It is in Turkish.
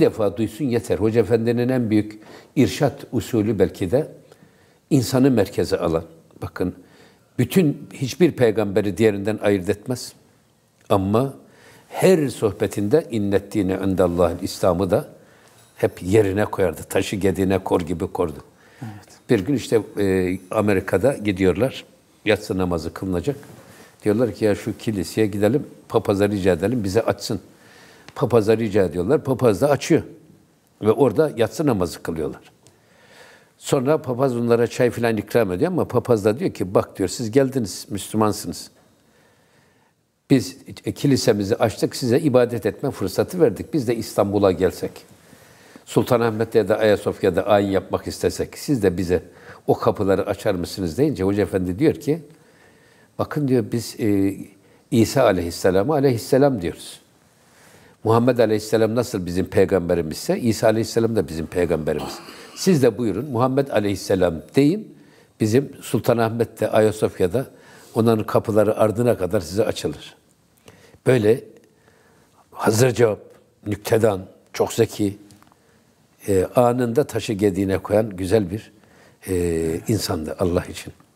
bir defa duysun yeter. Hoca Efendi'nin en büyük irşat usulü belki de insanı merkeze alan. Bakın, bütün hiçbir peygamberi diğerinden ayırt etmez. Ama her sohbetinde innettiğini indallahil İslam'ı da hep yerine koyardı. Taşı gediğine kor gibi kordu. Evet. Bir gün işte Amerika'da gidiyorlar. Yatsı namazı kılınacak. Diyorlar ki ya şu kiliseye gidelim, papaza rica edelim, bize açsın. Papaza rica ediyorlar, papaz da açıyor. Ve orada yatsı namazı kılıyorlar. Sonra papaz bunlara çay filan ikram ediyor ama papaz da diyor ki bak diyor siz geldiniz, Müslümansınız. Biz kilisemizi açtık, size ibadet etme fırsatı verdik. Biz de İstanbul'a gelsek, Sultanahmet'te ya da Ayasofya'da ayin yapmak istesek, siz de bize o kapıları açar mısınız deyince Hoca Efendi diyor ki bakın diyor biz İsa Aleyhisselam'a Aleyhisselam diyoruz. Muhammed Aleyhisselam nasıl bizim peygamberimizse İsa Aleyhisselam da bizim peygamberimiz. Siz de buyurun Muhammed Aleyhisselam deyin, bizim Sultanahmet'te, Ayasofya'da onların kapıları ardına kadar size açılır. Böyle hazır cevap, nüktedan, çok zeki, anında taşı gediğine koyan güzel bir insandı Allah için.